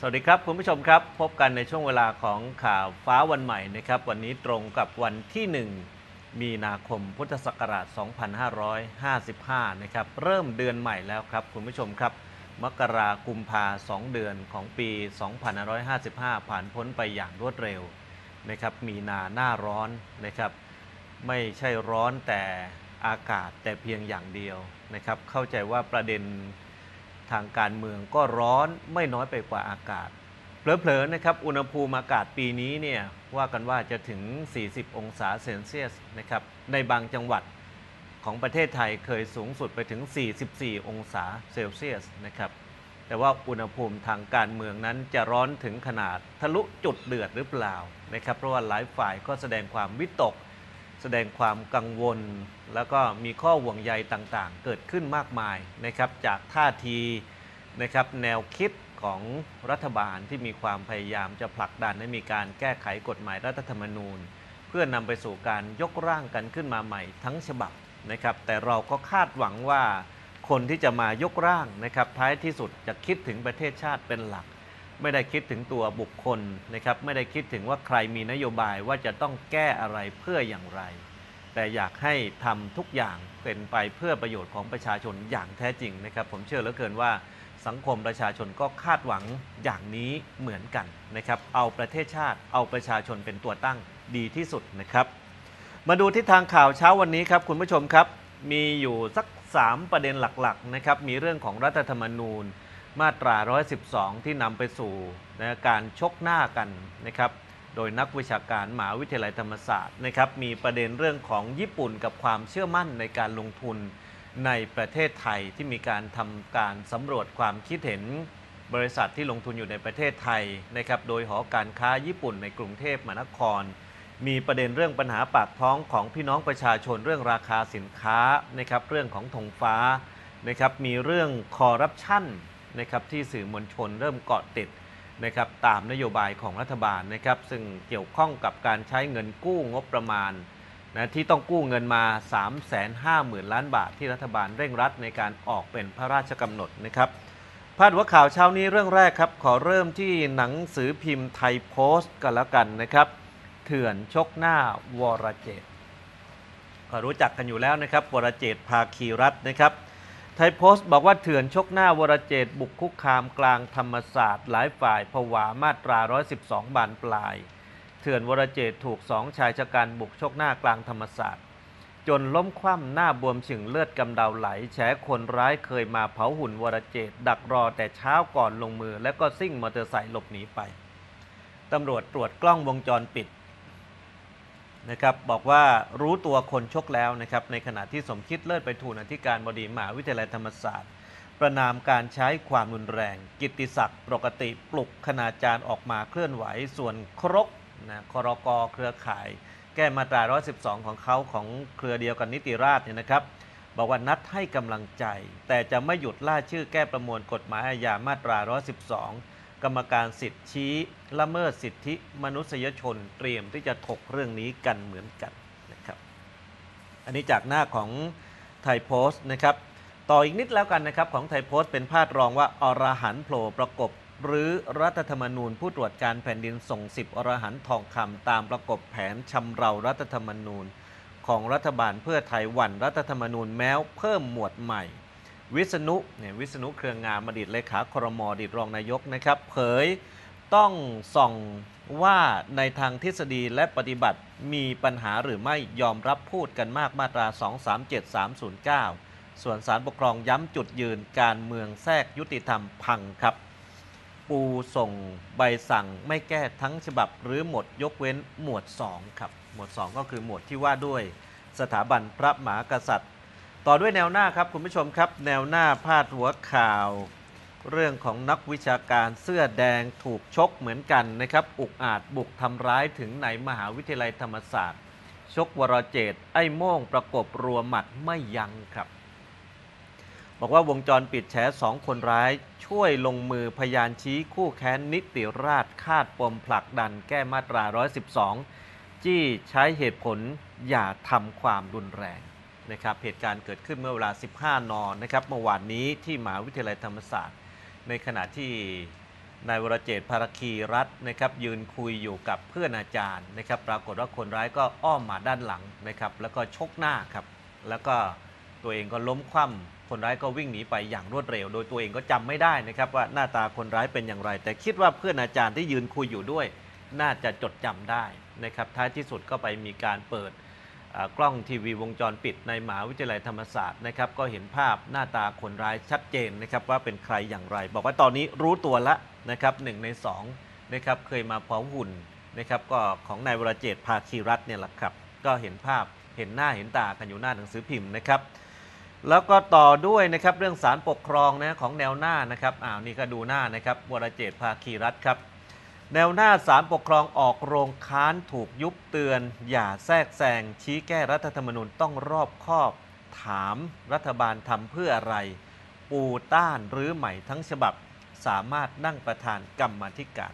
สวัสดีครับคุณผู้ชมครับพบกันในช่วงเวลาของข่าวฟ้าวันใหม่นะครับวันนี้ตรงกับวันที่1มีนาคมพุทธศักราช2555นะครับเริ่มเดือนใหม่แล้วครับคุณผู้ชมครับมกรากุมภา2เดือนของปี2555ผ่านพ้นไปอย่างรวดเร็วนะครับมีนาหน้าร้อนนะครับไม่ใช่ร้อนแต่อากาศแต่เพียงอย่างเดียวนะครับเข้าใจว่าประเด็นทางการเมืองก็ร้อนไม่น้อยไปกว่าอากาศเผลอๆนะครับอุณหภูมิอากาศปีนี้เนี่ยว่ากันว่าจะถึง40องศาเซลเซียสนะครับในบางจังหวัดของประเทศไทยเคยสูงสุดไปถึง44องศาเซลเซียสนะครับแต่ว่าอุณหภูมิทางการเมืองนั้นจะร้อนถึงขนาดทะลุจุดเดือดหรือเปล่านะครับเพราะว่าหลายฝ่ายก็แสดงความวิตกแสดงความกังวลแล้วก็มีข้อห่วงใยต่างๆเกิดขึ้นมากมายนะครับจากท่าทีนะครับแนวคิดของรัฐบาลที่มีความพยายามจะผลักดันให้มีการแก้ไขกฎหมายรัฐธรรมนูญเพื่อนำไปสู่การยกร่างกันขึ้นมาใหม่ทั้งฉบับนะครับแต่เราก็คาดหวังว่าคนที่จะมายกร่างนะครับท้ายที่สุดจะคิดถึงประเทศชาติเป็นหลักไม่ได้คิดถึงตัวบุคคลนะครับไม่ได้คิดถึงว่าใครมีนโยบายว่าจะต้องแก้อะไรเพื่ออย่างไรแต่อยากให้ทำทุกอย่างเป็นไปเพื่อประโยชน์ของประชาชนอย่างแท้จริงนะครับผมเชื่อเหลือเกินว่าสังคมประชาชนก็คาดหวังอย่างนี้เหมือนกันนะครับเอาประเทศชาติเอาประชาชนเป็นตัวตั้งดีที่สุดนะครับมาดูทิศทางข่าวเช้าวันนี้ครับคุณผู้ชมครับมีอยู่สัก3ประเด็นหลักๆนะครับมีเรื่องของรัฐธรรมนูญมาตรา112ที่นำไปสู่การชกหน้ากันนะครับโดยนักวิชาการมหาวิทยาลัยธรรมศาสตร์นะครับมีประเด็นเรื่องของญี่ปุ่นกับความเชื่อมั่นในการลงทุนในประเทศไทยที่มีการทำการสำรวจความคิดเห็นบริษัทที่ลงทุนอยู่ในประเทศไทยนะครับโดยหอการค้าญี่ปุ่นในกรุงเทพมหานครมีประเด็นเรื่องปัญหาปากท้องของพี่น้องประชาชนเรื่องราคาสินค้านะครับเรื่องของธงฟ้านะครับมีเรื่องคอร์รัปชันนะครับที่สื่อมวลชนเริ่มเกาะติดนะครับตามนโยบายของรัฐบาลนะครับซึ่งเกี่ยวข้องกับการใช้เงินกู้งบประมาณนะที่ต้องกู้เงินมา 350,000 ล้านบาทที่รัฐบาลเร่งรัดในการออกเป็นพระราชกำหนดนะครับพาดหัวข่าวเช้านี้เรื่องแรกครับขอเริ่มที่หนังสือพิมพ์ไทยโพสต์กันแล้วกันนะครับเถื่อนชกหน้าวรเจตน์ก็รู้จักกันอยู่แล้วนะครับวรเจตน์ภาคีรัตน์นะครับไทยโพสต์บอกว่าเถื่อนชกหน้าวรเจตน์บุกคุกคามกลางธรรมศาสตร์หลายฝ่ายผวามาตรา112บานปลายเถื่อนวรเจตน์ถูก2ชายชะกันบุกชกหน้ากลางธรรมศาสตร์จนล้มคว่ำหน้าบวมฉึ่งเลือดกำเดาไหลแฉคนร้ายเคยมาเผาหุ่นวรเจตน์ดักรอแต่เช้าก่อนลงมือแล้วก็ซิ่งมอเตอร์ไซค์หลบหนีไปตำรวจตรวจกล้องวงจรปิดนะครับบอกว่ารู้ตัวคนชกแล้วนะครับในขณะที่สมคิดเลิศไปทูลอธิการบดีมหาวิทยาลัยธรรมศาสตร์ประนามการใช้ความรุนแรงกิตติศักดิ์ปกติปลุกคณาจารย์ออกมาเคลื่อนไหวส่วนครกนะครกเครือข่ายแก้มาตรา112ของเขาของเครือเดียวกันนิติราษฎร์เนี่ยนะครับบอกว่านัดให้กำลังใจแต่จะไม่หยุดล่าชื่อแก้ประมวลกฎหมายอาญามาตรา112กรรมการสิทธิชี้ละเมิดสิทธิมนุษยชนเตรียมที่จะถกเรื่องนี้กันเหมือนกันนะครับอันนี้จากหน้าของไทยโพสต์นะครับต่ออีกนิดแล้วกันนะครับของไทยโพสต์เป็นพาดรองว่าอรหันต์โผล่ประกบหรือรัฐธรรมนูญผู้ตรวจการแผ่นดินส่ง10อรหันต์ทองคำตามประกบแผนชำเรารัฐธรรมนูญของรัฐบาลเพื่อไทยหวั่นรัฐธรรมนูญแม้เพิ่มหมวดใหม่วิษณุเครืองามอดีตเลขาครม.อดีตรองนายกนะครับเผยต้องส่องว่าในทางทฤษฎีและปฏิบัติมีปัญหาหรือไม่ยอมรับพูดกันมากมาตรา237 309ส่วนศาลปกครองย้ำจุดยืนการเมืองแทรกยุติธรรมพังครับปูส่งใบสั่งไม่แก้ทั้งฉบับหรือหมดยกเว้นหมวด2ครับหมวด2ก็คือหมวดที่ว่าด้วยสถาบันพระมหากษัตริย์ต่อด้วยแนวหน้าครับคุณผู้ชมครับแนวหน้าพาดหัวข่าวเรื่องของนักวิชาการเสื้อแดงถูกชกเหมือนกันนะครับอุกอาจบุกทำร้ายถึงในมหาวิทยาลัยธรรมศาสตร์ชกวรเจตน์ไอ้โม่งประกบรัวหมัดไม่ยั้งครับบอกว่าวงจรปิดแฉ2คนร้ายช่วยลงมือพยานชี้คู่แค้นนิติราษฎร์คาดปมผลักดันแก้มาตรา112จี้ใช้เหตุผลอย่าทำความรุนแรงนะครับเหตุการณ์เกิดขึ้นเมื่อเวลา 15:00 น.นะครับเมื่อวานนี้ที่มหาวิทยาลัยธรรมศาสตร์ในขณะที่ นายวรเจตน์ ภารคีรัตน์นะครับยืนคุยอยู่กับเพื่อนอาจารย์นะครับปรากฏว่าคนร้ายก็อ้อมมาด้านหลังนะครับแล้วก็ชกหน้าครับแล้วก็ตัวเองก็ล้มคว่ำคนร้ายก็วิ่งหนีไปอย่างรวดเร็วโดยตัวเองก็จำไม่ได้นะครับว่าหน้าตาคนร้ายเป็นอย่างไรแต่คิดว่าเพื่อนอาจารย์ที่ยืนคุยอยู่ด้วยน่าจะจดจำได้นะครับท้ายที่สุดก็ไปมีการเปิดกล้องทีวีวงจรปิดในมหาวิทยาลัยธรรมศาสตร์นะครับก็เห็นภาพหน้าตาคนร้ายชัดเจนนะครับว่าเป็นใครอย่างไรบอกว่าตอนนี้รู้ตัวละนะครับ1 ใน 2นะครับเคยมาพร้อมหุ่นนะครับก็ของนายวรเจตน์ ภาคีรัตน์เนี่ยแหละครับก็เห็นภาพเห็นหน้าเห็นตากันอยู่หน้าหนังสือพิมพ์นะครับแล้วก็ต่อด้วยนะครับเรื่องศาลปกครองนะของแนวหน้านะครับนี่ก็ดูหน้านะครับวรเจตน์ ภาคีรัตน์ครับแนวหน้าศาลปกครองออกโรงค้านถูกยุบเตือนอย่าแทรกแซงชี้แก้รัฐธรรมนูญต้องรอบคอบถามรัฐบาลทำเพื่ออะไรปูต้านหรือใหม่ทั้งฉบับสามารถนั่งประธานกรรมาธิการ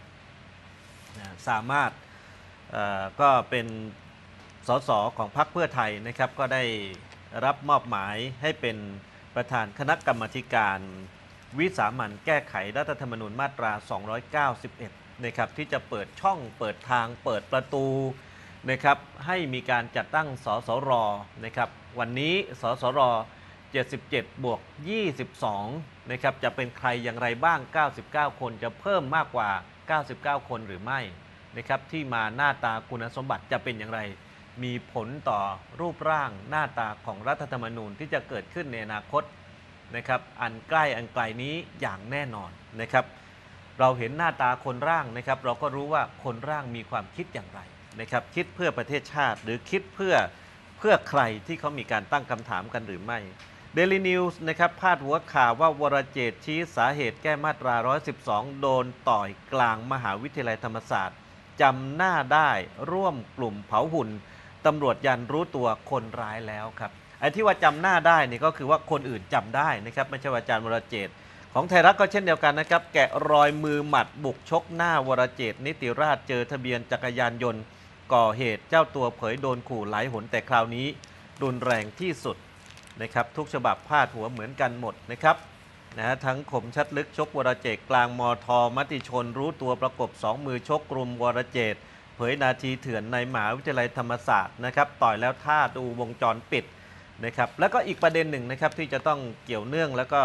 สามารถก็เป็นส.ส.ของพรรคเพื่อไทยนะครับก็ได้รับมอบหมายให้เป็นประธานคณะกรรมาธิการวิสามัญแก้ไขรัฐธรรมนูญมาตรา291นะครับที่จะเปิดช่องเปิดทางเปิดประตูนะครับให้มีการจัดตั้งสสรนะครับวันนี้สสร77+22นะครับจะเป็นใครอย่างไรบ้าง99คนจะเพิ่มมากกว่า99คนหรือไม่นะครับที่มาหน้าตาคุณสมบัติจะเป็นอย่างไรมีผลต่อรูปร่างหน้าตาของรัฐธรรมนูญที่จะเกิดขึ้นในอนาคตนะครับอันใกล้อันไกลนี้อย่างแน่นอนนะครับเราเห็นหน้าตาคนร่างนะครับเราก็รู้ว่าคนร่างมีความคิดอย่างไรนะครับคิดเพื่อประเทศชาติหรือคิดเพื่อใครที่เขามีการตั้งคำถามกันหรือไม่ Daily News นะครับพาดหัวข่าวว่าวรเจตน์ชี้สาเหตุแก้มาตรา112โดนต่อยกลางมหาวิทยาลัยธรรมศาสตร์จำหน้าได้ร่วมกลุ่มเผาหุ่นตำรวจยันรู้ตัวคนร้ายแล้วครับไอ้ที่ว่าจำหน้าได้นี่ก็คือว่าคนอื่นจำได้นะครับไม่ใช่อาจารย์วรเจตน์ของไทยรัฐก็เช่นเดียวกันนะครับแกะรอยมือหมัดบุกชกหน้าวรเจตน์ นิติราชเจอทะเบียนจักรยานยนต์ก่อเหตุเจ้าตัวเผยโดนขู่หลายหนแต่คราวนี้รุนแรงที่สุดนะครับทุกฉบับพาดหัวเหมือนกันหมดนะครับทั้งข่มชัดลึกชกวรเจตน์กลางมท.มติชนรู้ตัวประกบ2มือชกรุมวรเจตน์เผยนาทีเถื่อนในมหาวิทยาลัยธรรมศาสตร์นะครับต่อยแล้วท่าดูวงจรปิดนะครับแล้วก็อีกประเด็นหนึ่งนะครับที่จะต้องเกี่ยวเนื่องแล้วก็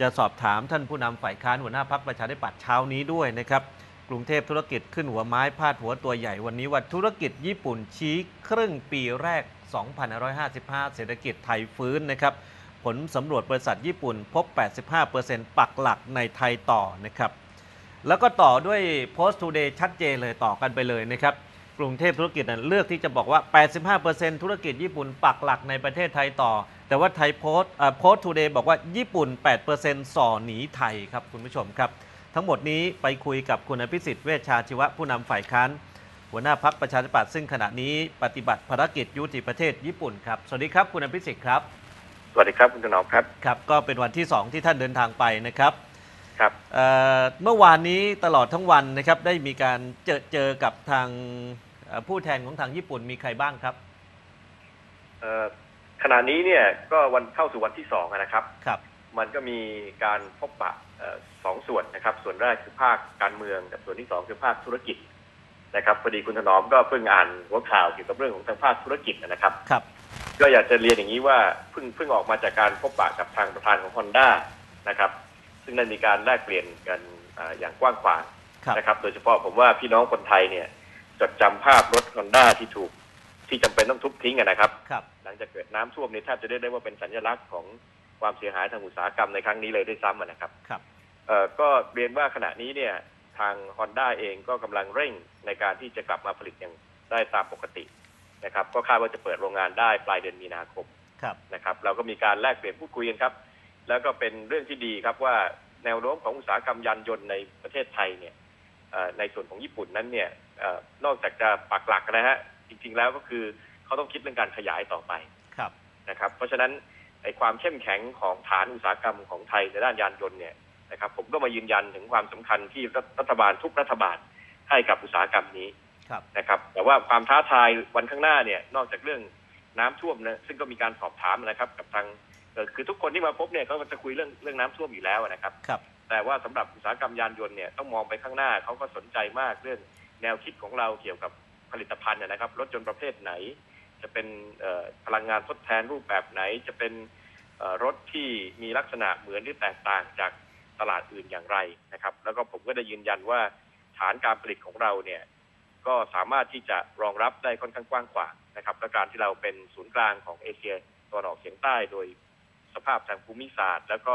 จะสอบถามท่านผู้นำฝ่ายค้านหัวหน้าพรรคประชาธิปัตย์เช้านี้ด้วยนะครับกรุงเทพธุรกิจขึ้นหัวไม้พาดหัวตัวใหญ่วันนี้ว่าธุรกิจญี่ปุ่นชี้ครึ่งปีแรก 2555 เศรษฐกิจไทยฟื้นนะครับผลสำรวจบริษัทญี่ปุ่นพบ 85% ปักหลักในไทยต่อนะครับแล้วก็ต่อด้วย Post Today ชัดเจนเลยต่อกันไปเลยนะครับกรุงเทพธุรกิจเลือกที่จะบอกว่า 85% ธุรกิจญี่ปุ่นปักหลักในประเทศไทยต่อแต่ว่าไทยโพสต์ทูเดย์บอกว่าญี่ปุ่น 8% ส่อหนีไทยครับคุณผู้ชมครับทั้งหมดนี้ไปคุยกับคุณอภิสิทธิ์ เวชชาชีวะผู้นำฝ่ายค้านหัวหน้าพรรคประชาธิปัตย์ซึ่งขณะนี้ปฏิบัติภารกิจยุติประเทศญี่ปุ่นครับสวัสดีครับคุณอภิสิทธิ์ครับสวัสดีครับคุณถนอมครับครับก็เป็นวันที่2ที่ท่านเดินทางไปนะครับเมื่อวานนี้ตลอดทั้งวันนะครับได้มีการเจอกับทางผู้แทนของทางญี่ปุ่นมีใครบ้างครับขณะนี้เนี่ยก็วันเข้าสู่วันที่2นะครับมันก็มีการพบปะ2ส่วนนะครับส่วนแรกคือภาคการเมืองกับส่วนที่2คือภาคธุรกิจนะครับพอดีคุณถนอมก็เพิ่งอ่านหัวข่าวเกี่ยวกับเรื่องของทางภาคธุรกิจนะครับก็อยากจะเรียนอย่างนี้ว่าเพิ่งออกมาจากการพบปะกับทางประธานของ Honda นะครับซึ่งนั้นมีการแลกเปลี่ยนกันอย่างกว้างขวางนะครับโดยเฉพาะผมว่าพี่น้องคนไทยเนี่ยจดจำภาพรถ Honda ที่จำเป็นต้องทุบทิ้งนะครับหลังจากเกิดน้ำท่วมนี่แทบจะได้ว่าเป็นสัญลักษณ์ของความเสียหายทางอุตสาหกรรมในครั้งนี้เลยด้วยซ้ำนะครับก็เรียนว่าขณะนี้เนี่ยทาง Honda เองก็กำลังเร่งในการที่จะกลับมาผลิตอย่างได้ตามปกตินะครับก็คาดว่าจะเปิดโรงงานได้ปลายเดือนมีนาคมนะครับเราก็มีการแลกเปลี่ยนพูดคุยกันครับแล้วก็เป็นเรื่องที่ดีครับว่าแนวโน้มของอุตสาหกรรมยานยนต์ในประเทศไทยเนี่ยในส่วนของญี่ปุ่นนั้นเนี่ยนอกจากจะปักหลักนะฮะจริงๆแล้วก็คือเขาต้องคิดเรื่องการขยายต่อไปนะครับเพราะฉะนั้นในความเข้มแข็งของฐานอุตสาหกรรมของไทยในด้านยานยนต์เนี่ยนะครับผมก็มายืนยันถึงความสำคัญที่รัฐบาลทุกรัฐบาลให้กับอุตสาหกรรมนี้นะครับแต่ว่าความท้าทายวันข้างหน้าเนี่ยนอกจากเรื่องน้ำท่วมนะซึ่งก็มีการสอบถามนะครับกับทางคือทุกคนที่มาพบเนี่ยก็จะคุยเรื่องน้ำท่วมอยู่แล้วนะครับ แต่ว่าสำหรับอุตสาหกรรมยานยนต์เนี่ยต้องมองไปข้างหน้าเขาก็สนใจมากเรื่องแนวคิดของเราเกี่ยวกับผลิตภัณฑ์นะครับรถยนต์ประเภทไหนจะเป็นพลังงานทดแทนรูปแบบไหนจะเป็นรถที่มีลักษณะเหมือนหรือแตกต่างจากตลาดอื่นอย่างไรนะครับแล้วก็ผมก็ได้ยืนยันว่าฐานการผลิตของเราเนี่ยก็สามารถที่จะรองรับได้ค่อนข้างกว้างขวางนะครับและการที่เราเป็นศูนย์กลางของเอเชียตะวันออกเฉียงใต้โดยสภาพทางภูมิศาสตร์แล้วก็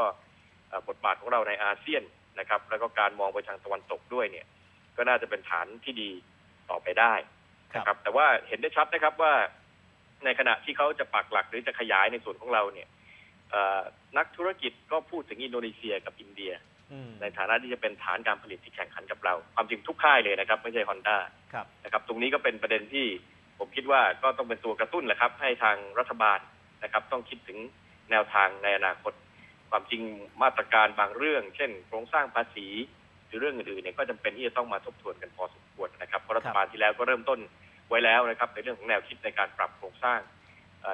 บทบาทของเราในอาเซียนนะครับแล้วก็การมองไปทางตะวันตกด้วยเนี่ยก็น่าจะเป็นฐานที่ดีต่อไปได้นะครับแต่ว่าเห็นได้ชัดนะครับว่าในขณะที่เขาจะปักหลักหรือจะขยายในส่วนของเราเนี่ยนักธุรกิจก็พูดถึงอินโดนีเซียกับอินเดียในฐานะที่จะเป็นฐานการผลิตที่แข่งขันกับเราความจริงทุกค่ายเลยนะครับไม่ใช่ Honda นะครับตรงนี้ก็เป็นประเด็นที่ผมคิดว่าก็ต้องเป็นตัวกระตุ้นแหละครับให้ทางรัฐบาลนะครับต้องคิดถึงแนวทางในอนาคตความจริงมาตรการบางเรื่องเช่นโครงสร้างภาษีหรือเรื่องอื่นๆเนี่ยก็จำเป็นที่จะต้องมาทบทวนกันพอสมควรนะครับเพราะรัฐบาลที่แล้วก็เริ่มต้นไว้แล้วนะครับในเรื่องของแนวคิดในการปรับโครงสร้าง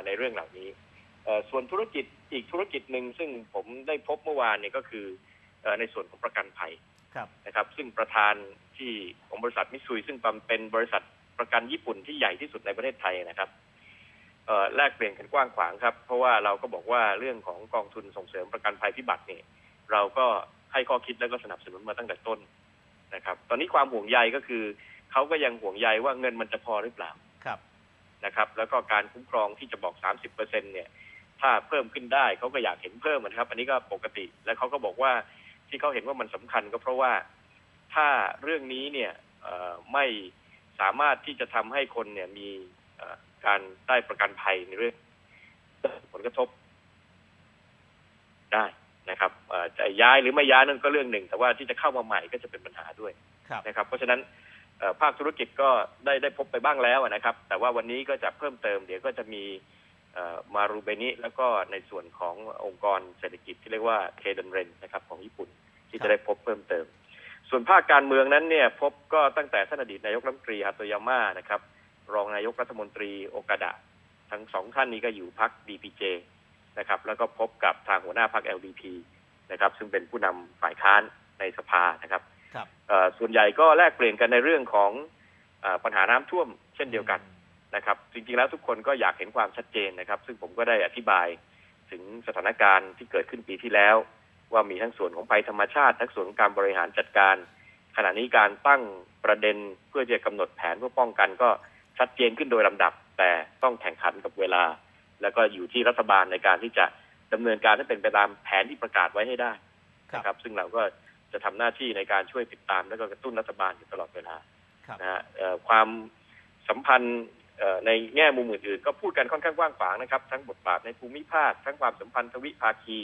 ในเรื่องเหล่านี้ส่วนธุรกิจอีกธุรกิจหนึ่งซึ่งผมได้พบเมื่อวานเนี่ยก็คือในส่วนของประกันภัยนะครับซึ่งประธานที่ของบริษัทมิตซุยซึ่งเป็นบริษัทประกันญี่ปุ่นที่ใหญ่ที่สุดในประเทศไทยนะครับแลกเปลี่ยนกันกว้างขวางครับเพราะว่าเราก็บอกว่าเรื่องของกองทุนส่งเสริมประกันภัยพิบัติเนี่ยเราก็ให้ข้อคิดแล้วก็สนับสนุนมาตั้งแต่ต้นนะครับตอนนี้ความห่วงใยก็คือเขาก็ยังห่วงใยว่าเงินมันจะพอหรือเปล่านะครับแล้วก็การคุ้มครองที่จะบอก 30% เนี่ยถ้าเพิ่มขึ้นได้เขาก็อยากเห็นเพิ่มนะครับอันนี้ก็ปกติและเขาก็บอกว่าที่เขาเห็นว่ามันสำคัญก็เพราะว่าถ้าเรื่องนี้เนี่ยไม่สามารถที่จะทำให้คนเนี่ยมีการได้ประกันภัยในเรื่องผลกระทบได้นะครับจะย้ายหรือไม่ย้ายนั่นก็เรื่องหนึ่งแต่ว่าที่จะเข้ามาใหม่ก็จะเป็นปัญหาด้วยนะครับเพราะฉะนั้นภาคธุรกิจก็ได้พบไปบ้างแล้วนะครับแต่ว่าวันนี้ก็จะเพิ่มเติมเดี๋ยวก็จะมีมารูเบนิแล้วก็ในส่วนขององค์กรเศรษฐกิจที่เรียกว่าเคดันเรนนะครับของญี่ปุ่นที่จะได้พบเพิ่มเติมส่วนภาคการเมืองนั้นเนี่ยพบก็ตั้งแต่ท่านอดีตนายกรัฐมนตรีฮาโตยาม่านะครับรองนายกรัฐมนตรีโอกาดะทั้งสองท่านนี้ก็อยู่พรรค DPJ นะครับแล้วก็พบกับทางหัวหน้าพรรค LDP นะครับซึ่งเป็นผู้นำฝ่ายค้านในสภานะครับส่วนใหญ่ก็แลกเปลี่ยนกันในเรื่องของปัญหาน้ำท่วมเช่นเดียวกันนะครับจริงๆแล้วทุกคนก็อยากเห็นความชัดเจนนะครับซึ่งผมก็ได้อธิบายถึงสถานการณ์ที่เกิดขึ้นปีที่แล้วว่ามีทั้งส่วนของภัยธรรมชาติทั้งส่วนของการบริหารจัดการขณะนี้การตั้งประเด็นเพื่อจะกำหนดแผนเพื่อป้องกันก็ชัดเจนขึ้นโดยลำดับแต่ต้องแข่งขันกับเวลาแล้วก็อยู่ที่รัฐบาลในการที่จะดำเนินการให้เป็นไปตามแผนที่ประกาศไว้ให้ได้นะครับซึ่งเราก็จะทำหน้าที่ในการช่วยติดตามและก็กระตุ้นรัฐบาลอยู่ตลอดเวลานะฮะความสัมพันธ์ในแง่มุมอื่นๆก็พูดกันค่อนข้างกว้างขวางนะครับทั้งบทบาทในภูมิภาคทั้งความสัมพันธ์ทวิภาคี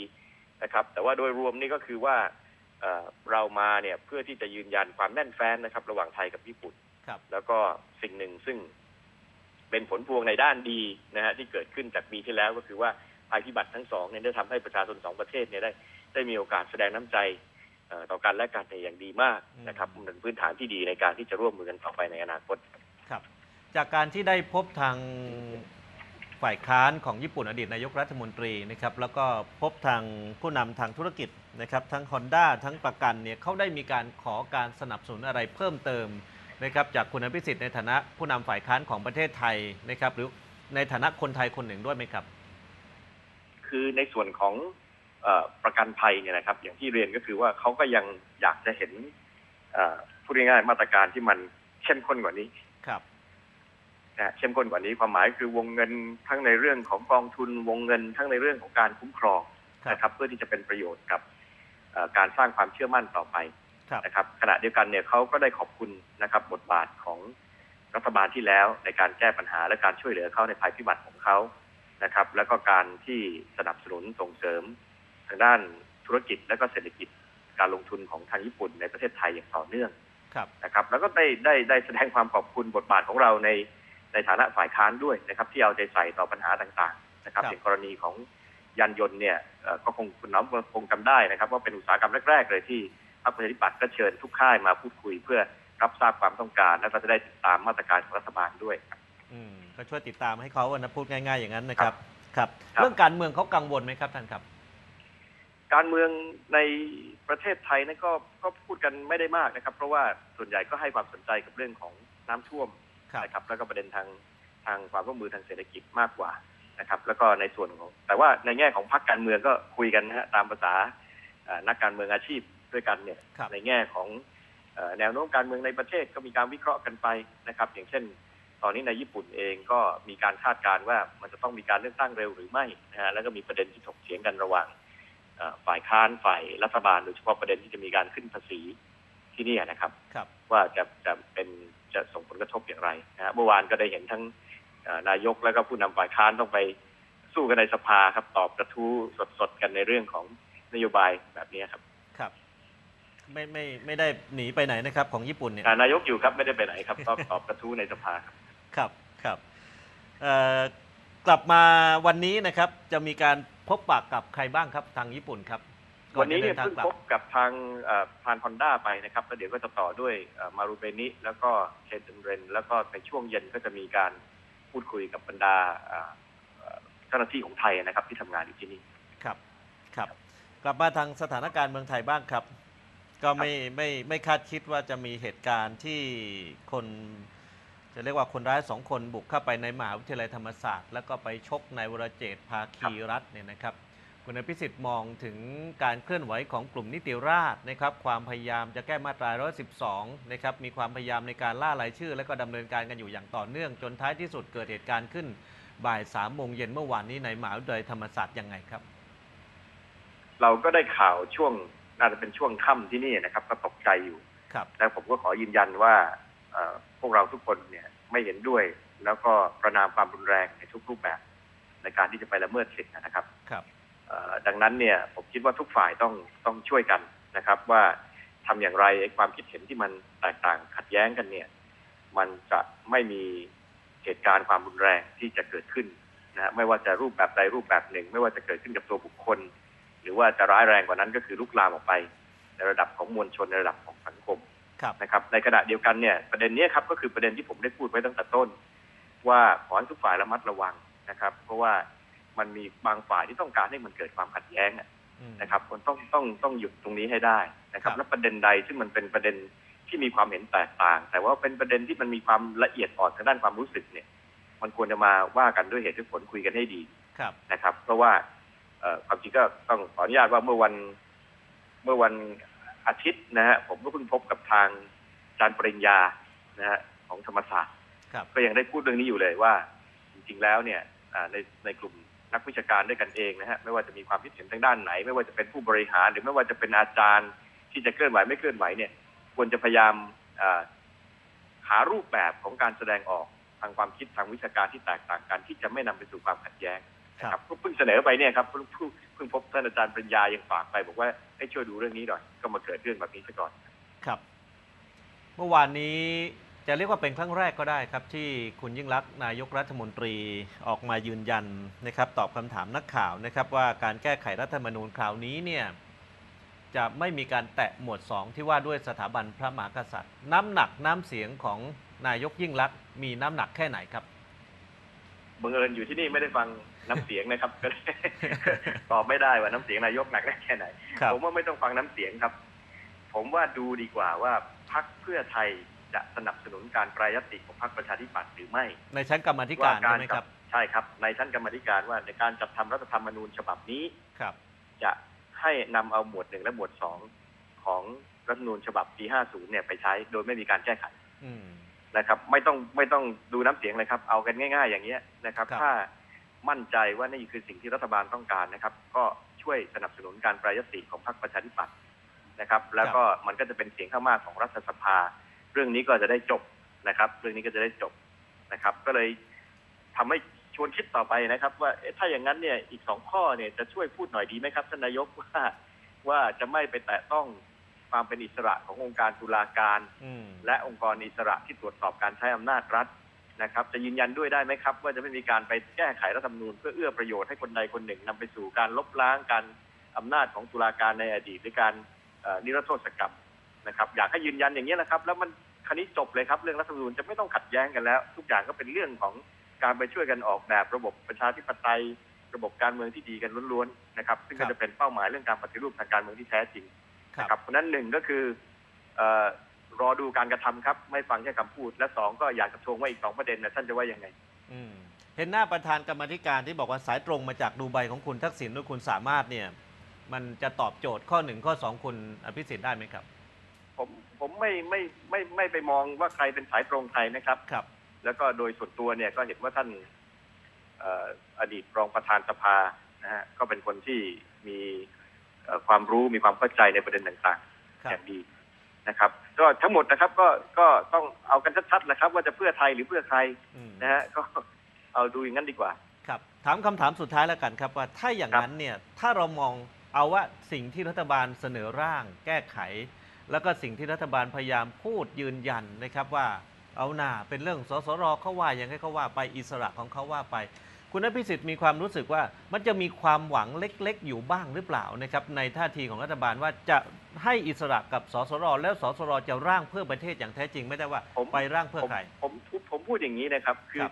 นะครับแต่ว่าโดยรวมนี่ก็คือว่าเรามาเนี่ยเพื่อที่จะยืนยันความแน่นแฟ้นนะครับระหว่างไทยกับญี่ปุ่นแล้วก็สิ่งหนึ่งซึ่งเป็นผลพวงในด้านดีนะฮะที่เกิดขึ้นจากปีที่แล้วก็คือว่าภัยพิบัติทั้งสองเนี่ยได้ทำให้ประชาชนสองประเทศเนี่ยได้มีโอกาสแสดงน้ำใจต่อกันและกันในอย่างดีมากนะครับเป็นพื้นฐานที่ดีในการที่จะร่วมมือกันต่อไปในอนาคตครับจากการที่ได้พบทางฝ่ายค้านของญี่ปุ่นอดีตนายกรัฐมนตรีนะครับแล้วก็พบทางผู้นำทางธุรกิจนะครับทั้ง Honda ทั้งประกันเนี่ยเขาได้มีการขอการสนับสนุนอะไรเพิ่มเติมนะครับจากคุณอภิสิทธิ์ในฐานะผู้นำฝ่ายค้านของประเทศไทยนะครับหรือในฐานะคนไทยคนหนึ่งด้วยไหมครับคือในส่วนของประกันภัยเนี่ยนะครับอย่างที่เรียนก็คือว่าเขาก็ยังอยากจะเห็นพูดง่ายๆมาตรการที่มันเข้มข้นกว่านี้ครับนะเข้มข้นกว่านี้ความหมายคือวงเงินทั้งในเรื่องของกองทุนวงเงินทั้งในเรื่องของการคุ้มครองนะครับเพื่อที่จะเป็นประโยชน์กับการสร้างความเชื่อมั่นต่อไปนะครับขณะเดียวกันเนี่ยเขาก็ได้ขอบคุณนะครับบทบาทของรัฐบาลที่แล้วในการแก้ปัญหาและการช่วยเหลือเขาในภัยพิบัติของเขานะครับแล้วก็การที่สนับสนุนส่งเสริมทางด้านธุรกิจและก็เศรษฐกิจการลงทุนของทางญี่ปุ่นในประเทศไทยอย่างต่อเนื่องนะครับแล้วก็ได้แสดงความขอบคุณบทบาทของเราในฐานะฝ่ายค้านด้วยนะครับที่เอาใจใส่ต่อปัญหาต่างๆนะครับอย่างกรณีของยานยนต์เนี่ยก็คงคุณน้องคงจำได้นะครับว่าเป็นอุตสาหกรรมแรกๆเลยที่พรรคประชาธิปัตย์ก็เชิญทุกค่ายมาพูดคุยเพื่อรับทราบความต้องการและก็จะได้ติดตามมาตรการของรัฐบาลด้วยก็ช่วยติดตามให้เขานะพูดง่ายๆอย่างนั้นนะครับเรื่องการเมืองเขากังวลไหมครับท่านครับ การเมืองในประเทศไทยนั้นก็พูดกันไม่ได้มากนะครับเพราะว่าส่วนใหญ่ก็ให้ความสนใจกับเรื่องของน้ำท่วมนะครับแล้วก็ประเด็นทางความร่วมมือทางเศรษฐกิจมากกว่านะครับแล้วก็ในส่วนของแต่ว่าในแง่ของพรรคการเมืองก็คุยกันนะฮะตามภาษานักการเมืองอาชีพด้วยกันเนี่ยในแง่ของแนวโน้มการเมืองในประเทศก็มีการวิเคราะห์กันไปนะครับอย่างเช่นตอนนี้ในญี่ปุ่นเองก็มีการคาดการณ์ว่ามันจะต้องมีการเลือกตั้งเร็วหรือไม่นะฮะแล้วก็มีประเด็นที่ถกเถียงกันระหว่างฝ่ายค้านฝ่ายรัฐบาลโดยเฉพาะประเด็นที่จะมีการขึ้นภาษีที่นี่นะครับว่าจะส่งผลกระทบอย่างไรนะฮะเมื่อวานก็ได้เห็นทั้งนายกและก็ผู้นำฝ่ายค้านต้องไปสู้กันในสภาครับตอบกระทู้สดๆกันในเรื่องของนโยบายแบบนี้ครับครับไม่ได้หนีไปไหนนะครับของญี่ปุ่นเนี่ยนายกอยู่ครับไม่ได้ไปไหนครับก็ตอบกระทู้ในสภาครับครับครับกลับมาวันนี้นะครับจะมีการพบปะกับใครบ้างครับทางญี่ปุ่นครับวันนี้เนี่ยเพิ่งพบกับทางฮอนด้าไปนะครับแล้วเดี๋ยวก็จะต่อด้วยมารุเบนิแล้วก็เคนเดนเรนแล้วก็ในช่วงเย็นก็จะมีการพูดคุยกับบรรดาเจ้าหน้าที่ของไทยนะครับที่ทำงานอยู่ที่นี่ครับครับกลับมาทางสถานการณ์เมืองไทยบ้างครับก็ไม่คาดคิดว่าจะมีเหตุการณ์ที่คนจะเรียกว่าคนร้ายสองคนบุกเข้าไปในมหาวิทยาลัยธรรมศาสตร์แล้วก็ไปชกนายวรเจตน์ ภาคีรัตน์เนี่ยนะครับคุณอภิสิทธิ์มองถึงการเคลื่อนไหวของกลุ่มนิติราษฎร์นะครับความพยายามจะแก้มาตรา112นะครับมีความพยายามในการล่ารายชื่อและก็ดำเนินการกันอยู่อย่างต่อเนื่องจนท้ายที่สุดเกิดเหตุการณ์ขึ้นบ่าย3 โมงเย็นเมื่อวานนี้ในมหาวิทยาลัยธรรมศาสตร์ยังไงครับเราก็ได้ข่าวช่วงน่าจะเป็นช่วงค่ำที่นี่นะครับก็ตกใจอยู่แล้วผมก็ขอยืนยันว่าพวกเราทุกคนเนี่ยไม่เห็นด้วยแล้วก็ประนามความรุนแรงในทุกรูปแบบในการที่จะไปละเมิดสิทธินะครับดังนั้นเนี่ยผมคิดว่าทุกฝ่ายต้องช่วยกันนะครับว่าทำอย่างไรความคิดเห็นที่มันแตกต่างขัดแย้งกันเนี่ยมันจะไม่มีเหตุการณ์ความรุนแรงที่จะเกิดขึ้นนะไม่ว่าจะรูปแบบใดรูปแบบหนึ่งไม่ว่าจะเกิดขึ้นกับตัวบุคคลหรือว่าจะร้ายแรงกว่านั้นก็คือลุกลามออกไปในระดับของมวลชนในระดับของสังคมนะครับในขณะเดียวกันเนี่ยประเด็นนี้ครับก็คือประเด็นที่ผมได้พูดไว้ตั้งแต่ต้นว่าขอให้ทุกฝ่ายระมัดระวังนะครับเพราะว่ามันมีบางฝ่ายที่ต้องการให้มันเกิดความขัดแย้งนะครับคนต้องหยุดตรงนี้ให้ได้นะครับและประเด็นใดซึ่งมันเป็นประเด็นที่มีความเห็นแตกต่างแต่ว่าเป็นประเด็นที่มันมีความละเอียดอ่อนทางด้านความรู้สึกเนี่ยมันควรจะมาว่ากันด้วยเหตุด้วยผลคุยกันให้ดีนะครับเพราะว่าความจริงก็ต้องขออนุญาตว่าเมื่อวันอาทิตย์นะฮะผมก็เพิ่งพบกับทางอาจารย์ปริญญานะฮะของธรรมศาสตร์ก็ยังได้พูดเรื่องนี้อยู่เลยว่าจริงๆแล้วเนี่ยในกลุ่มนักวิชาการด้วยกันเองนะฮะไม่ว่าจะมีความคิดเห็นทางด้านไหนไม่ว่าจะเป็นผู้บริหารหรือไม่ว่าจะเป็นอาจารย์ที่จะเคลื่อนไหวไม่เคลื่อนไหวเนี่ยควรจะพยายามหารูปแบบของการแสดงออกทางความคิดทางวิชาการที่แตกต่างกันที่จะไม่นำไปสู่ความขัดแย้งนะครับก็เพิ่งเสนอไปเนี่ยครับเพิ่งพบท่านอาจารย์ปริญญายังฝากไปบอกว่าให้ช่วยดูเรื่องนี้หน่อยก็มาเกิดเรื่องแบบนี้ซะก่อนครับเมื่อวานนี้จะเรียกว่าเป็นครั้งแรกก็ได้ครับที่คุณยิ่งลักษณ์นายกรัฐมนตรีออกมายืนยันนะครับตอบคำถามนักข่าวนะครับว่าการแก้ไขรัฐธรรมนูญคราวนี้เนี่ยจะไม่มีการแตะหมวด2ที่ว่าด้วยสถาบันพระมหากษัตริย์น้ำหนักน้ำเสียงของนายกยิ่งลักษณ์มีน้ำหนักแค่ไหนครับบังเอิญอยู่ที่นี่ไม่ได้ฟังน้ำเสียงนะครับก็ตอบไม่ได้ว่าน้ำเสียงนายกหนักแค่ไหนผมว่าไม่ต้องฟังน้ำเสียงครับผมว่าดูดีกว่าว่าพรรคเพื่อไทยจะสนับสนุนการแปรยติของพรรคประชาธิปัตย์หรือไม่ในชั้นกรรมธิการใช่ไหมครับใช่ครับในชั้นกรรมธิการว่าในการจัดทำรัฐธรรมนูญฉบับนี้ครับจะให้นำเอาหมวด1และหมวด2ของรัฐธรรมนูญฉบับปี50เนี่ยไปใช้โดยไม่มีการแก้ไขนะครับไม่ต้องดูน้ำเสียงเลยครับเอากันง่ายๆอย่างเงี้ยนะครับถ้ามั่นใจว่านี่คือสิ่งที่รัฐบาลต้องการนะครับก็ช่วยสนับสนุนการแปรยติของพรรคประชาธิปัตย์นะครับแล้วก็มันก็จะเป็นเสียงข้างมากของรัฐสภาเรื่องนี้ก็จะได้จบนะครับเรื่องนี้ก็จะได้จบนะครับก็เลยทำให้ชวนคิดต่อไปนะครับว่าถ้าอย่างนั้นเนี่ยอีก2 ข้อเนี่ยจะช่วยพูดหน่อยดีไหมครับท่านนายกว่าจะไม่ไปแตะต้องความเป็นอิสระขององค์การตุลาการและองค์กรอิสระที่ตรวจสอบการใช้อำนาจรัฐนะครับจะยืนยันด้วยได้ไหมครับว่าจะไม่มีการไปแก้ไขรัฐธรรมนูญเพื่อเอื้อประโยชน์ให้คนใดคนหนึ่งนำไปสู่การลบล้างการอำนาจของตุลาการในอดีตหรือการนิรโทษกรรมนะครับอยากให้ยืนยันอย่างนี้นะครับแล้วมันคณิตจบเลยครับเรื่องรัฐธรรมนูญจะไม่ต้องขัดแย้งกันแล้วทุกอย่างก็เป็นเรื่องของการไปช่วยกันออกแบบระบบประชาธิปไตย ระบบการเมืองที่ดีกันล้วนๆนะครับซึ่งก็จะเป็นเป้าหมายเรื่องการปฏิรูปทางการเมืองที่แท้จริงนะครับเพราะนั้นหนึ่งก็คือรอดูการกระทำครับไม่ฟังแค่คำพูดและสองก็อยากจะทวงว่าอีก2ประเด็นนะท่านจะว่ายังไงเห็นหน้าประธานกรรมธิการที่บอกว่าสายตรงมาจากดูไบของคุณทักษิณด้วยคุณสามารถเนี่ยมันจะตอบโจทย์ข้อ1ข้อ2คุณอภิสิทธิ์ได้ไหมครับผมไม่ไปมองว่าใครเป็นสายตรงใครนะครับครับแล้วก็โดยส่วนตัวเนี่ยก็เห็นว่าท่านอดีตรองประธานสภานะฮะก็เป็นคนที่มีความรู้มีความเข้าใจในประเด็นต่างๆอย่างดีนะครับก็ทั้งหมดนะครับก็ต้องเอากันชัดๆนะครับว่าจะเพื่อไทยหรือเพื่อใครนะฮะก็เอาดูอย่างนั้นดีกว่าครับถามคำถามสุดท้ายแล้วกันครับว่าถ้าอย่างนั้นเนี่ยถ้าเรามองเอาว่าสิ่งที่รัฐบาลเสนอร่างแก้ไขแล้วก็สิ่งที่รัฐบาลพยายามพูดยืนยันนะครับว่าเอาหน้าเป็นเรื่องสสรเขาว่าอย่างให้เขาว่าไปอิสระของเขาว่าไปคุณอภิสิทธิ์มีความรู้สึกว่ามันจะมีความหวังเล็กๆอยู่บ้างหรือเปล่านะครับในท่าทีของรัฐบาลว่าจะให้อิสระกับสสรแล้วสสรจะร่างเพื่อประเทศอย่างแท้จริงไม่ได้ว่าไปร่างเพื่อใครผมพูดอย่างนี้นะครับคือ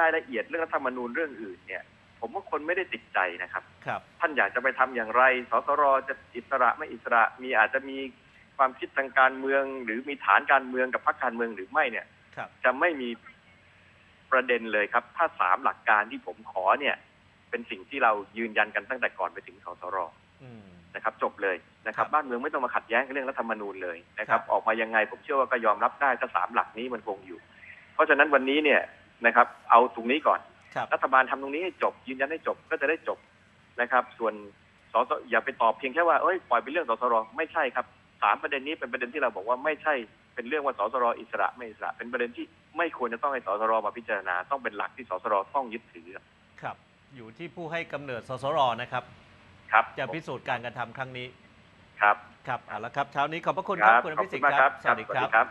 รายละเอียดเรื่องรัฐธรรมนูญเรื่องอื่นเนี่ยผมว่าคนไม่ได้ติดใจนะครับท่านอยากจะไปทำอย่างไรสสรจะอิสระไม่อิสระมีอาจจะมีความคิดทางการเมืองหรือมีฐานการเมืองกับพรรคการเมืองหรือไม่เนี่ยจะไม่มีประเด็นเลยครับถ้า3หลักการที่ผมขอเนี่ยเป็นสิ่งที่เรายืนยันกันตั้งแต่ก่อนไปถึงสสรนะครับจบเลยนะครับบ้านเมืองไม่ต้องมาขัดแย้งเรื่องรัฐธรรมนูญเลยนะครับออกมายังไงผมเชื่อว่าก็ยอมรับได้ถ้า3หลักนี้มันคงอยู่เพราะฉะนั้นวันนี้เนี่ยนะครับเอาตรงนี้ก่อนรัฐบาลทำตรงนี้ให้จบยืนยันให้จบก็จะได้จบนะครับส่วนสสอย่าไปตอบเพียงแค่ว่าเอ้ยปล่อยเป็นเรื่องสสรไม่ใช่ครับ3ประเด็นนี้เป็นประเด็นที่เราบอกว่าไม่ใช่เป็นเรื่องว่าสสรอิสระไม่อิสระเป็นประเด็นที่ไม่ควรจะต้องให้สสรมาพิจารณาต้องเป็นหลักที่สสรต้องยึดถือครับอยู่ที่ผู้ให้กำเนิดสสรนะครับครับจะพิสูจน์การกระทำครั้งนี้ครับครับเอาละครับเช้านี้ขอบพระคุณครับคุณอภิสิทธิ์ครับสวัสดีครับ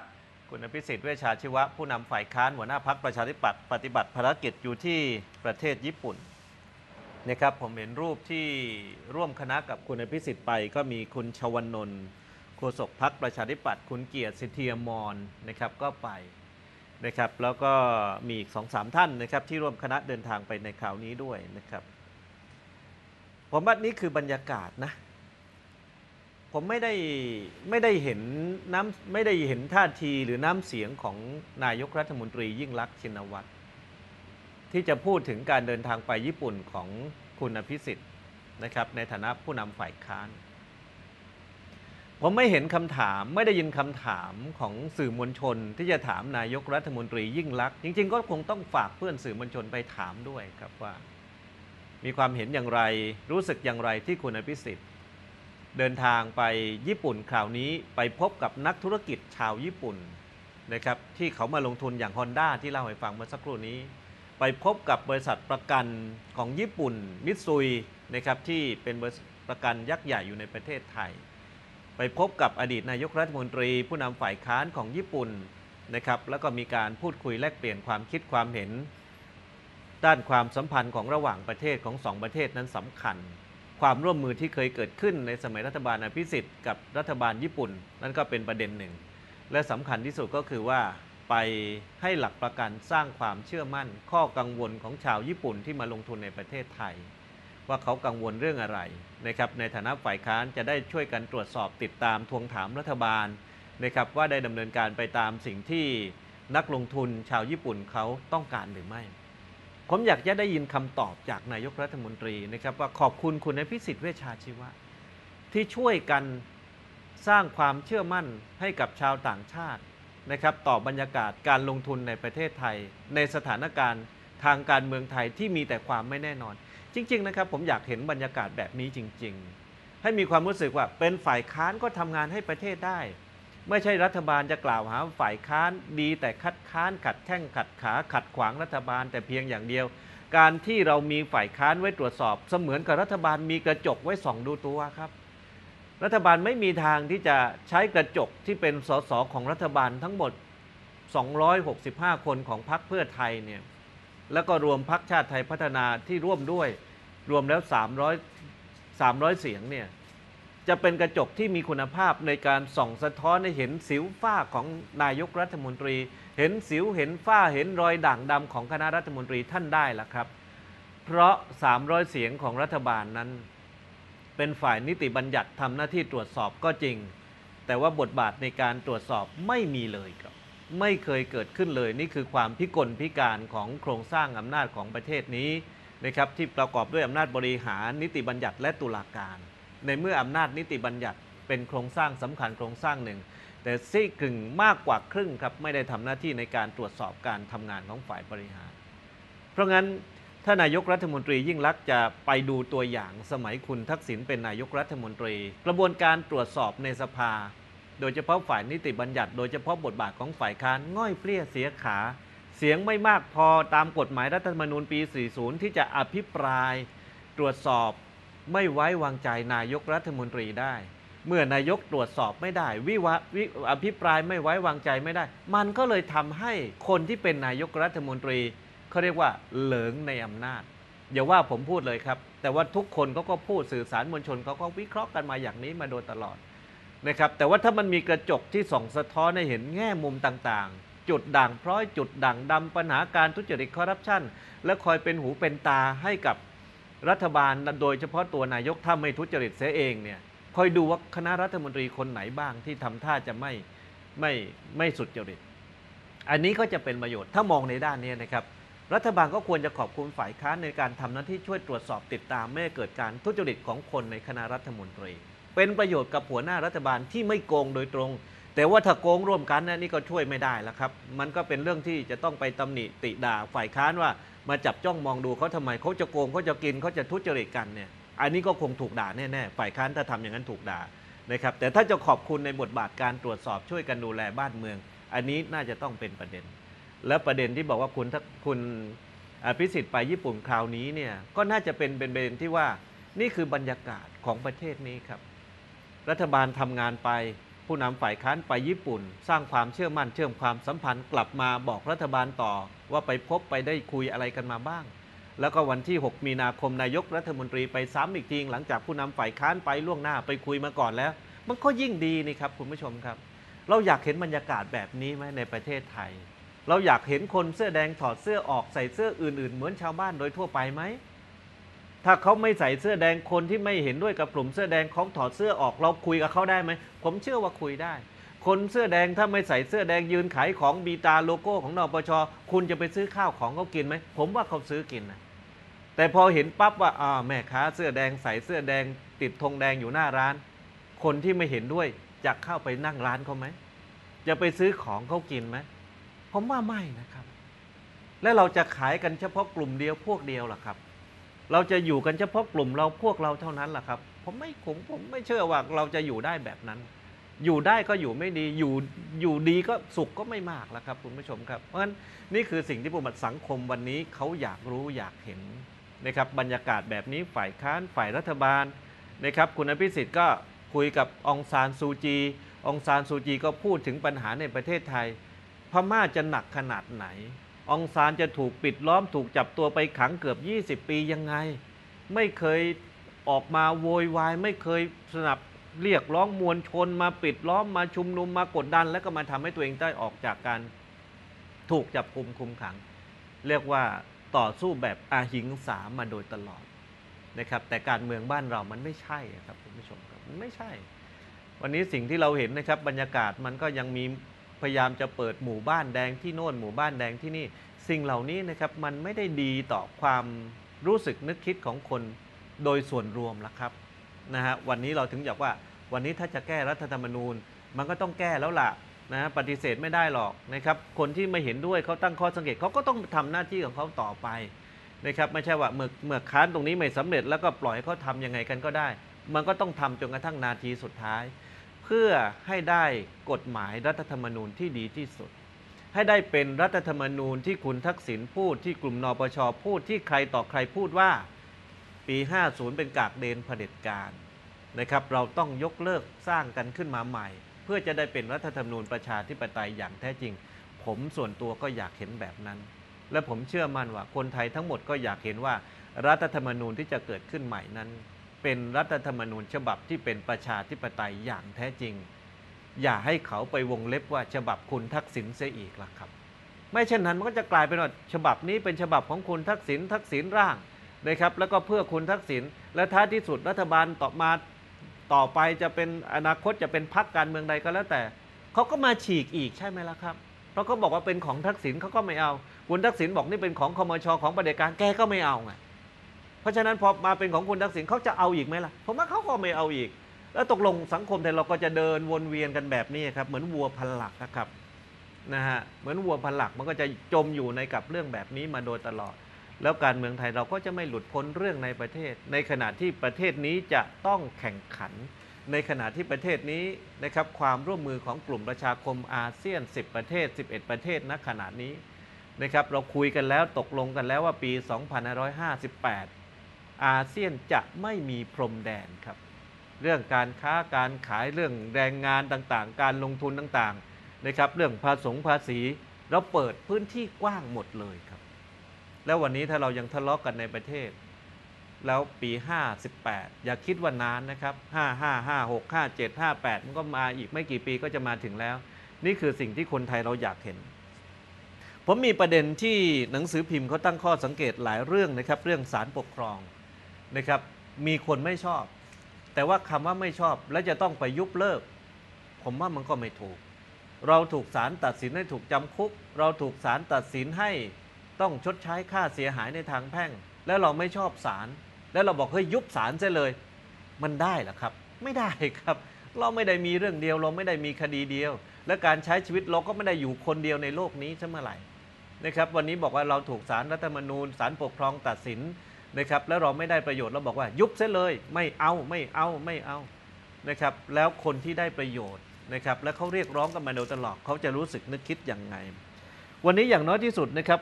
คุณอภิสิทธิ์เวชชาชีวะผู้นำฝ่ายค้านหัวหน้าพรรคประชาธิปัตย์ปฏิบัติภารกิจอยู่ที่ประเทศญี่ปุ่นนะครับผมเห็นรูปที่ร่วมคณะกับคุณอภิสิทธิ์ไปก็มีคุณชวนนนท์โฆษกพรรคประชาธิปัตย์คุณเกียรติสิทธิอมรนะครับก็ไปนะครับแล้วก็มีอีก 2-3 ท่านนะครับที่ร่วมคณะเดินทางไปในคราวนี้ด้วยนะครับผมว่านี่คือบรรยากาศนะผมไม่ได้เห็นท่าทีหรือน้ำเสียงของนายกรัฐมนตรียิ่งลักษณ์ชินวัตรที่จะพูดถึงการเดินทางไปญี่ปุ่นของคุณอภิสิทธิ์นะครับในฐานะผู้นำฝ่ายค้านผมไม่เห็นคำถามไม่ได้ยินคำถามของสื่อมวลชนที่จะถามนายกรัฐมนตรียิ่งลักษณ์จริงๆก็คงต้องฝากเพื่อนสื่อมวลชนไปถามด้วยครับว่ามีความเห็นอย่างไรรู้สึกอย่างไรที่คุณอภิสิทธิ์เดินทางไปญี่ปุ่นคราวนี้ไปพบกับนักธุรกิจชาวญี่ปุ่นนะครับที่เขามาลงทุนอย่าง Honda ที่เล่าให้ฟังเมื่อสักครู่นี้ไปพบกับบริษัทประกันของญี่ปุ่นมิตซุยนะครับที่เป็นบริษัทประกันยักษ์ใหญ่อยู่ในประเทศไทยไปพบกับอดีตนายกรัฐมนตรีผู้นำฝ่ายค้านของญี่ปุ่นนะครับแล้วก็มีการพูดคุยแลกเปลี่ยนความคิดความเห็นด้านความสัมพันธ์ของระหว่างประเทศของ2ประเทศนั้นสำคัญความร่วมมือที่เคยเกิดขึ้นในสมัยรัฐบาลอภิสิทธิ์กับรัฐบาลญี่ปุ่นนั่นก็เป็นประเด็นหนึ่งและสำคัญที่สุดก็คือว่าไปให้หลักประกันสร้างความเชื่อมั่นข้อกังวลของชาวญี่ปุ่นที่มาลงทุนในประเทศไทยว่าเขากังวลเรื่องอะไรนะครับในฐานะฝ่ายค้านจะได้ช่วยกันตรวจสอบติดตามทวงถามรัฐบาลนะครับว่าได้ดำเนินการไปตามสิ่งที่นักลงทุนชาวญี่ปุ่นเขาต้องการหรือไม่ผมอยากจะได้ยินคำตอบจากนายกรัฐมนตรีนะครับว่าขอบคุณคุณอภิสิทธิ์เวชชาชีวะที่ช่วยกันสร้างความเชื่อมั่นให้กับชาวต่างชาตินะครับต่อบรรยากาศการลงทุนในประเทศไทยในสถานการณ์ทางการเมืองไทยที่มีแต่ความไม่แน่นอนจริงๆนะครับผมอยากเห็นบรรยากาศแบบนี้จริงๆให้มีความรู้สึกว่าเป็นฝ่ายค้านก็ทำงานให้ประเทศได้ไม่ใช่รัฐบาลจะกล่าวหาฝ่ายค้านดีแต่คัดค้านขัดแข้งขัดขาขัดขวางรัฐบาลแต่เพียงอย่างเดียวการที่เรามีฝ่ายค้านไว้ตรวจสอบเสมือนกับรัฐบาลมีกระจกไว้ส่องดูตัวครับรัฐบาลไม่มีทางที่จะใช้กระจกที่เป็นส.ส.ของรัฐบาลทั้งหมด265คนของพรรคเพื่อไทยเนี่ยแล้วก็รวมพรรคชาติไทยพัฒนาที่ร่วมด้วยรวมแล้ว300เสียงเนี่ยจะเป็นกระจกที่มีคุณภาพในการส่องสะท้อนให้เห็นสิวฝ้าของนายกรัฐมนตรีเห็นสิวเห็นฝ้าเห็นรอยด่างดำของคณะรัฐมนตรีท่านได้ล่ะครับ เพราะ300เสียงของรัฐบาลนั้นเป็นฝ่ายนิติบัญญัติทำหน้าที่ตรวจสอบก็จริงแต่ว่าบทบาทในการตรวจสอบไม่มีเลยครับไม่เคยเกิดขึ้นเลยนี่คือความพิกลพิการของโครงสร้างอำนาจของประเทศนี้นะครับที่ประกอบด้วยอำนาจบริหารนิติบัญญัติและตุลาการในเมื่ออำนาจนิติบัญญัติเป็นโครงสร้างสำคัญโครงสร้างหนึ่งแต่ซี่กึ่งมากกว่าครึ่งครับไม่ได้ทำหน้าที่ในการตรวจสอบการทำงานของฝ่ายบริหารเพราะงั้นถ้านายกรัฐมนตรียิ่งลักษณ์จะไปดูตัวอย่างสมัยคุณทักษิณเป็นนายกรัฐมนตรีกระบวนการตรวจสอบในสภาโดยเฉพาะฝ่ายนิติบัญญัติโดยเฉพาะบทบาทของฝ่ายค้านง่อยเปรี้ยเสียขาเสียงไม่มากพอตามกฎหมายรัฐธรรมนูญปี 40 ที่จะอภิปรายตรวจสอบไม่ไว้วางใจนายกรัฐมนตรีได้เมื่อนายกตรวจสอบไม่ได้อภิปรายไม่ไว้วางใจไม่ได้มันก็เลยทำให้คนที่เป็นนายกรัฐมนตรีเขาเรียกว่าเหลิงในอำนาจอย่าว่าผมพูดเลยครับแต่ว่าทุกคนเขาก็พูดสื่อสารมวลชนเขาก็วิเคราะห์กันมาอย่างนี้มาโดยตลอดนะครับแต่ว่าถ้ามันมีกระจกที่ส่องสะท้อนให้เห็นแง่มุมต่างๆจุดด่างพร้อยจุดด่างดำปัญหาการทุจริตคอร์รัปชันและคอยเป็นหูเป็นตาให้กับรัฐบาลโดยเฉพาะตัวนายกถ้าไม่ทุจริตเสียเองเนี่ยคอยดูว่าคณะรัฐมนตรีคนไหนบ้างที่ทำท่าจะไม่สุจริตอันนี้ก็จะเป็นประโยชน์ถ้ามองในด้านนี้นะครับรัฐบาลก็ควรจะขอบคุณฝ่ายค้านในการทำหน้าที่ช่วยตรวจสอบติดตามไม่ให้เกิดการทุจริตของคนในคณะรัฐมนตรีเป็นประโยชน์กับหัวหน้ารัฐบาลที่ไม่โกงโดยตรงแต่ว่าถ้าโกงร่วมกันนี่ก็ช่วยไม่ได้แล้วครับมันก็เป็นเรื่องที่จะต้องไปตำหนิติด่าฝ่ายค้านว่ามาจับจ้องมองดูเขาทำไมเขาจะโกงเขาจะกินเขาจะทุจริตกันเนี่ยอันนี้ก็คงถูกด่าแน่ๆฝ่ายค้านถ้าทำอย่างนั้นถูกด่านะครับแต่ถ้าจะขอบคุณในบทบาทการตรวจสอบช่วยกันดูแลบ้านเมืองอันนี้น่าจะต้องเป็นประเด็นและประเด็นที่บอกว่าคุณอภิสิทธิ์ไปญี่ปุ่นคราวนี้เนี่ยก็น่าจะเป็นประเด็นที่ว่านี่คือบรรยากาศของประเทศนี้ครับรัฐบาลทำงานไปผู้นำฝ่ายค้านไปญี่ปุ่นสร้างความเชื่อมั่นเชื่อมความสัมพันธ์กลับมาบอกรัฐบาลต่อว่าไปพบไปได้คุยอะไรกันมาบ้างแล้วก็วันที่6มีนาคมนายกรัฐมนตรีไปซ้ำอีกทีหลังจากผู้นำฝ่ายค้านไปล่วงหน้าไปคุยมาก่อนแล้วมันก็ยิ่งดีนี่ครับคุณผู้ชมครับเราอยากเห็นบรรยากาศแบบนี้ไหมในประเทศไทยเราอยากเห็นคนเสื้อแดงถอดเสื้อออกใส่เสื้ออื่นๆเหมือนชาวบ้านโดยทั่วไปไหมถ้าเขาไม่ใส่เสื้อแดงคนที่ไม่เห็นด้วยกับกลุ่มเสื้อแดงเขาถอดเสื้อออกเราคุยกับเขาได้ไหมผมเชื่อว่าคุยได้คนเสื้อแดงถ้าไม่ใส่เสื้อแดงยืนขายของมีตาโลโก้ของนปช.คุณจะไปซื้อข้าวของเขากินไหมผมว่าเขาซื้อกินนะแต่พอเห็นปั๊บว่าแม่ค้าเสื้อแดงใส่เสื้อแดงติดธงแดงอยู่หน้าร้านคนที่ไม่เห็นด้วยจะเข้าไปนั่งร้านเขาไหมจะไปซื้อของเขากินไหมผมว่าไม่นะครับและเราจะขายกันเฉพาะกลุ่มเดียวพวกเดียวหรอครับเราจะอยู่กันเฉพาะกลุ่มเราพวกเราเท่านั้นหรอครับผมไม่เชื่อว่าเราจะอยู่ได้แบบนั้นอยู่ได้ก็อยู่ไม่ดีอยู่ดีก็สุขก็ไม่มากแล้วครับคุณผู้ชมครับเพราะฉะนั้นนี่คือสิ่งที่สังคมวันนี้เขาอยากรู้อยากเห็นนะครับบรรยากาศแบบนี้ฝ่ายค้านฝ่ายรัฐบาลนะครับคุณอภิสิทธิ์ก็คุยกับองซานซูจีองซานซูจีก็พูดถึงปัญหาในประเทศไทยพม่าจะหนักขนาดไหนองซานจะถูกปิดล้อมถูกจับตัวไปขังเกือบ20 ปียังไงไม่เคยออกมาโวยวายไม่เคยสนับเรียกร้องมวลชนมาปิดล้อมมาชุมนุมมากดดันแล้วก็มาทำให้ตัวเองได้ออกจากการถูกจับกุมคุมขังเรียกว่าต่อสู้แบบอาหิงสามาโดยตลอดนะครับแต่การเมืองบ้านเรามันไม่ใช่ครับคุณผู้ชมครับมันไม่ใช่วันนี้สิ่งที่เราเห็นนะครับบรรยากาศมันก็ยังมีพยายามจะเปิดหมู่บ้านแดงที่โน่นหมู่บ้านแดงที่นี่สิ่งเหล่านี้นะครับมันไม่ได้ดีต่อความรู้สึกนึกคิดของคนโดยส่วนรวมละครับนะฮะวันนี้เราถึงอยากว่าวันนี้ถ้าจะแก้รัฐธรรมนูญมันก็ต้องแก้แล้วล่ะนะปฏิเสธไม่ได้หรอกนะครับคนที่ไม่เห็นด้วยเขาตั้งข้อสังเกตเขาก็ต้องทำหน้าที่ของเขาต่อไปนะครับไม่ใช่ว่าเมื่อค้านตรงนี้ไม่สำเร็จแล้วก็ปล่อยเขาทำยังไงกันก็ได้มันก็ต้องทำจนกระทั่งนาทีสุดท้ายเพื่อให้ได้กฎหมายรัฐธรรมนูญที่ดีที่สุดให้ได้เป็นรัฐธรรมนูญที่คุณทักษิณพูดที่กลุ่มนปช.พูดที่ใครต่อใครพูดว่าปี50เป็นกากเดนเผด็จการนะครับเราต้องยกเลิกสร้างกันขึ้นมาใหม่เพื่อจะได้เป็นรัฐธรรมนูญประชาธิปไตยอย่างแท้จริงผมส่วนตัวก็อยากเห็นแบบนั้นและผมเชื่อมั่นว่าคนไทยทั้งหมดก็อยากเห็นว่ารัฐธรรมนูญที่จะเกิดขึ้นใหม่นั้นเป็นรัฐธรรมนูญฉบับที่เป็นประชาธิปไตยอย่างแท้จริงอย่าให้เขาไปวงเล็บว่าฉบับคุณทักษิณเสียอีกล่ะครับไม่เช่นนั้นมันก็จะกลายเป็นว่าฉบับนี้เป็นฉบับของคุณทักษิณร่าง นะครับแล้วก็เพื่อคุณทักษิณและท้ายที่สุดรัฐบาลต่อไปจะเป็นอนาคตจะเป็นพรรคการเมืองใดก็แล้วแต่เขาก็มาฉีกอีกใช่ไหมล่ะครับเพราะเขาบอกว่าเป็นของทักษิณเขาก็ไม่เอาคุณทักษิณบอกนี่เป็นของคมช.ของประเด็จการแกก็ไม่เอาไงเพราะฉะนั้นพอมาเป็นของคุณทักษิณเขาจะเอาอีกไหมล่ะผมว่าเขาก็ไม่เอาอีกแล้วตกลงสังคมไทยเราก็จะเดินวนเวียนกันแบบนี้ครับเหมือนวัวพันหลักนะครับนะฮะเหมือนวัวพันหลักมันก็จะจมอยู่ในกับเรื่องแบบนี้มาโดยตลอดแล้วการเมืองไทยเราก็จะไม่หลุดพ้นเรื่องในประเทศในขณะที่ประเทศนี้จะต้องแข่งขันในขณะที่ประเทศนี้นะครับความร่วมมือของกลุ่มประชาคมอาเซียน10ประเทศ11ประเทศณขณะนี้นะครับเราคุยกันแล้วตกลงกันแล้วว่าปี2558อาเซียนจะไม่มีพรมแดนครับเรื่องการค้าการขายเรื่องแรงงานต่างๆการลงทุนต่างๆนะครับเรื่องภาษีเราเปิดพื้นที่กว้างหมดเลยครับแล้ววันนี้ถ้าเรายังทะเลาะ กันในประเทศแล้วปี58อย่าคิดว่านานนะครับ55 56 57 58มันก็มาอีกไม่กี่ปีก็จะมาถึงแล้วนี่คือสิ่งที่คนไทยเราอยากเห็นผมมีประเด็นที่หนังสือพิมพ์เขาตั้งข้อสังเกตหลายเรื่องนะครับเรื่องศาลปกครองนะครับมีคนไม่ชอบแต่ว่าคำว่าไม่ชอบและจะต้องไปยุบเลิกผมว่ามันก็ไม่ถูกเราถูกศาลตัดสินให้ถูกจำคุกเราถูกศาลตัดสินให้ต้องชดใช้ค่าเสียหายในทางแพ่งแล้วเราไม่ชอบศาลแล้วเราบอกเฮ้ยยุบศาลซะเลยมันได้หรอครับไม่ได้ครับเราไม่ได้มีเรื่องเดียวเราไม่ได้มีคดีเดียวและการใช้ชีวิตเราก็ไม่ได้อยู่คนเดียวในโลกนี้ซะเมื่อไหร่นะครับวันนี้บอกว่าเราถูกศาลรัฐธรรมนูญศาลปกครองตัดสินนะครับแล้วเราไม่ได้ประโยชน์เราบอกว่ายุบซะเลยไม่เอานะครับแล้วคนที่ได้ประโยชน์นะครับและเขาเรียกร้องกันมาโดยตลอดเขาจะรู้สึกนึกคิดอย่างไงวันนี้อย่างน้อยที่สุดนะครับ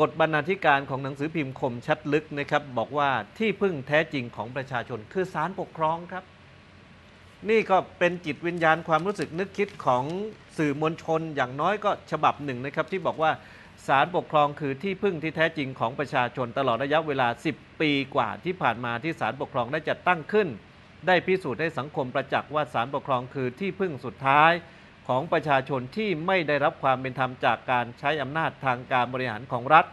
บทบรรณาธิการของหนังสือพิมพ์คมชัดลึกนะครับบอกว่าที่พึ่งแท้จริงของประชาชนคือศาลปกครองครับนี่ก็เป็นจิตวิญญาณความรู้สึกนึกคิดของสื่อมวลชนอย่างน้อยก็ฉบับหนึ่งนะครับที่บอกว่าศาลปกครองคือที่พึ่งที่แท้จริงของประชาชนตลอดระยะเวลา10ปีกว่าที่ผ่านมาที่ศาลปกครองได้จัดตั้งขึ้นได้พิสูจน์ให้สังคมประจักษ์ว่าศาลปกครองคือที่พึ่งสุดท้ายของประชาชนที่ไม่ได้รับความเป็นธรรมจากการใช้อำนาจทางการบริหารของรัฐ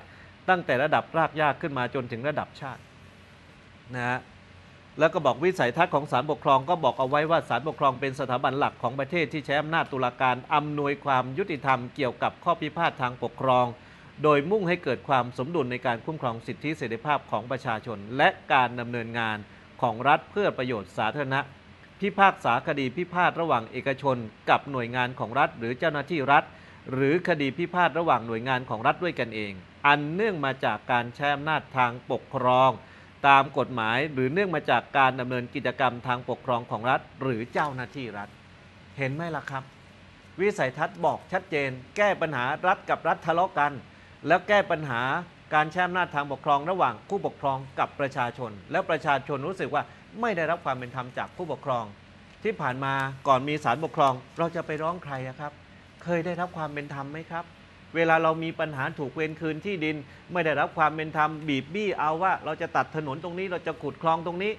ตั้งแต่ระดับรากหญ้าขึ้นมาจนถึงระดับชาตินะฮะแล้วก็บอกวิสัยทัศน์ของศาลปกครองก็บอกเอาไว้ว่าศาลปกครองเป็นสถาบันหลักของประเทศที่ใช้อำนาจตุลาการอำนวยความยุติธรรมเกี่ยวกับข้อพิพาททางปกครองโดยมุ่งให้เกิดความสมดุลในการคุ้มครองสิทธิเสรีภาพของประชาชนและการดำเนินงานของรัฐเพื่อประโยชน์สาธารณะพิพากษาคดีพิพาทระหว่างเอกชนกับหน่วยงานของรัฐหรือเจ้าหน้าที่รัฐหรือคดีพิพาทระหว่างหน่วยงานของรัฐด้วยกันเองอันเนื่องมาจากการใช้อำนาจทางปกครองตามกฎหมายหรือเนื่องมาจากการดำเนินกิจกรรมทางปกครองของรัฐหรือเจ้าหน้าที่รัฐเห็นไหมล่ะครับวิสัยทัศน์บอกชัดเจนแก้ปัญหารัฐกับรัฐทะเลาะกันแล้วแก้ปัญหาการใช้อำนาจทางปกครองระหว่างผู้ปกครองกับประชาชนและประชาชนรู้สึกว่าไม่ได้รับความเป็นธรรมจากผู้ปกครองที่ผ่านมาก่อนมีศาลปกครองเราจะไปร้องใครครับเคยได้รับความเป็นธรรมไหมครับเวลาเรามีปัญหาถูกเวรคืนที่ดินไม่ได้รับความเป็นธรรมบีบบี้เอาว่าเราจะตัดถนนตรงนี้เราจะขุดคลองตรงนี้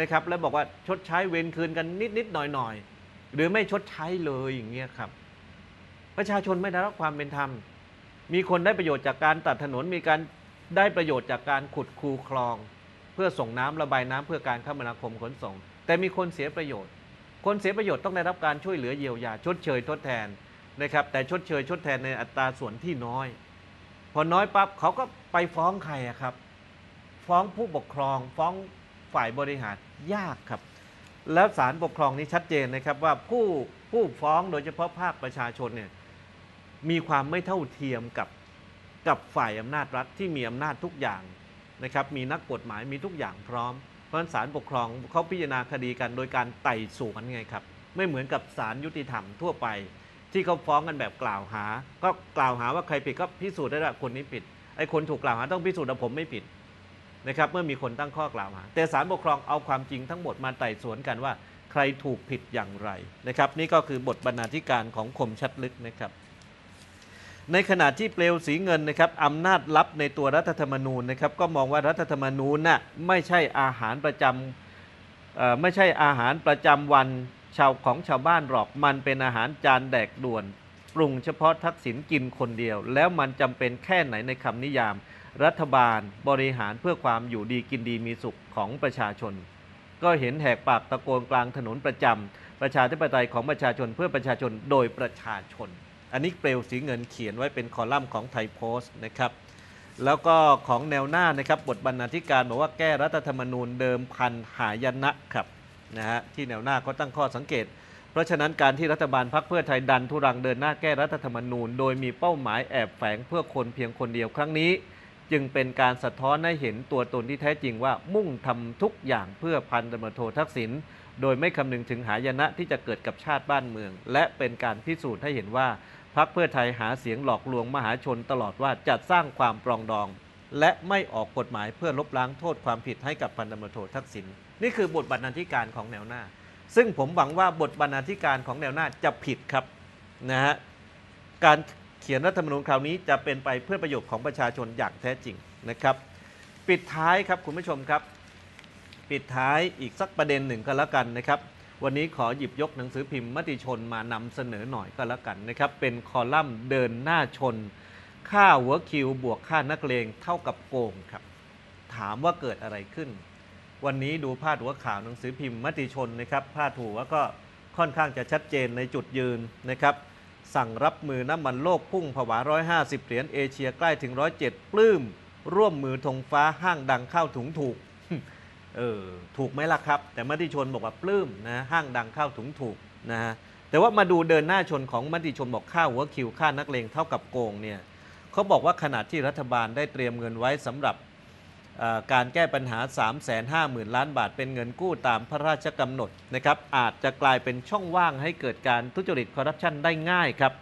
นะครับแล้วบอกว่าชดใช้เวรคืนกันนิดหน่อยหรือไม่ชดใช้เลยอย่างเงี้ยครับประชาชนไม่ได้รับความเป็นธรรมมีคนได้ประโยชน์จากการตัดถนนมีการได้ประโยชน์จากการขุดคูคลองเพื่อส่งน้ำระบายน้ำเพื่อการคมนาคมขนส่งแต่มีคนเสียประโยชน์คนเสียประโยชน์ต้องได้รับการช่วยเหลือเยียวยาชดเชยทดแทนนะครับแต่ชดเชยชดแทนในอัตราส่วนที่น้อยพอน้อยปั๊บเขาก็ไปฟ้องใครครับฟ้องผู้ปกครองฟ้องฝ่ายบริหารยากครับแล้วศาลปกครองนี้ชัดเจนนะครับว่าผู้ฟ้องโดยเฉพาะภาคประชาชนเนี่ยมีความไม่เท่าเทียมกับฝ่ายอำนาจรัฐที่มีอำนาจทุกอย่างนะครับมีนักกฎหมายมีทุกอย่างพร้อมเพราะศาลปกครองเขาพิจารณาคดีกันโดยการไต่สวนไงครับไม่เหมือนกับศาลยุติธรรมทั่วไปที่เขาฟ้องกันแบบกล่าวหาก็กล่าวหาว่าใครผิดก็พิสูจน์ได้ว่าคนนี้ผิดไอ้คนถูกกล่าวหาต้องพิสูจน์ว่าผมไม่ผิดนะครับเมื่อมีคนตั้งข้อกล่าวหาแต่ศาลปกครองเอาความจริงทั้งหมดมาไต่สวนกันว่าใครถูกผิดอย่างไรนะครับนี่ก็คือบทบรรณาธิการของคมชัดลึกนะครับในขณะที่เปลวสีเงินนะครับอำนาจลับในตัวรัฐธรรมนูญนะครับก็มองว่ารัฐธรรมนูญน่ะไม่ใช่อาหารประจำวันชาวของชาวบ้านหรอกมันเป็นอาหารจานแดกด่วนปรุงเฉพาะทักษิณกินคนเดียวแล้วมันจำเป็นแค่ไหนในคำนิยาม รัฐบาลบริหารเพื่อความอยู่ดีกินดีมีสุขของประชาชนก็เห็นแหกปากตะโกนกลางถนนประจำประชาธิปไตยของประชาชนเพื่อประชาชนโดยประชาชนอันนี้เปลวสีเงินเขียนไว้เป็นคอลัมน์ของไทยโพสต์นะครับแล้วก็ของแนวหน้านะครับบทบรรณาธิการบอกว่าแก้รัฐธรรมนูญเดิมพันหายนะครับนะฮะที่แนวหน้าก็ตั้งข้อสังเกตเพราะฉะนั้นการที่รัฐบาลพรรคเพื่อไทยดันทุรังเดินหน้าแก้รัฐธรรมนูญโดยมีเป้าหมายแอบแฝงเพื่อคนเพียงคนเดียวครั้งนี้จึงเป็นการสะท้อนให้เห็นตัวตนที่แท้จริงว่ามุ่งทำทุกอย่างเพื่อพันตำรวจโททักษิณโดยไม่คำนึงถึงหายนะที่จะเกิดกับชาติบ้านเมืองและเป็นการพิสูจน์ให้เห็นว่าพรรคเพื่อไทยหาเสียงหลอกลวงมหาชนตลอดว่าจะสร้างความปรองดองและไม่ออกกฎหมายเพื่อลบล้างโทษความผิดให้กับพันตำรวจโททักษิณนี่คือบทบรรณาธิการของแนวหน้าซึ่งผมหวังว่าบทบรรณาธิการของแนวหน้าจะผิดครับนะฮะการเขียนรัฐธรรมนูญคราวนี้จะเป็นไปเพื่อประโยชน์ของประชาชนอย่างแท้จริงนะครับปิดท้ายครับคุณผู้ชมครับปิดท้ายอีกสักประเด็นหนึ่งก็แล้วกันนะครับวันนี้ขอหยิบยกหนังสือพิมพ์มติชนมานำเสนอหน่อยก็แล้วกันนะครับเป็นคอลัมน์เดินหน้าชนค่าหัวคิวบวกค่านักเลงเท่ากับโกงครับถามว่าเกิดอะไรขึ้นวันนี้ดูพาดหัวข่าวหนังสือพิมพ์มติชนนะครับพาดหัวก็ค่อนข้างจะชัดเจนในจุดยืนนะครับสั่งรับมือน้ำมันโลกพุ่งผวา150เหรียญเอเชียใกล้ถึง107ปลื้มร่วมมือธงฟ้าห้างดังข้าวถุงถูกถูกไหมล่ะครับแต่มติชนบอกว่าปลื้มนะห้างดังข้าวถุงถูกนะฮะแต่ว่ามาดูเดินหน้าชนของมติชนบอกค่าหัวคิวค่านักเลงเท่ากับโกงเนี่ยเขาบอกว่าขณะที่รัฐบาลได้เตรียมเงินไว้สำหรับการแก้ปัญหา 350,000 ล้านบาทเป็นเงินกู้ตามพระราชกำหนดนะครับอาจจะกลายเป็นช่องว่างให้เกิดการทุจริตคอร์รัปชันได้ง่ายครับ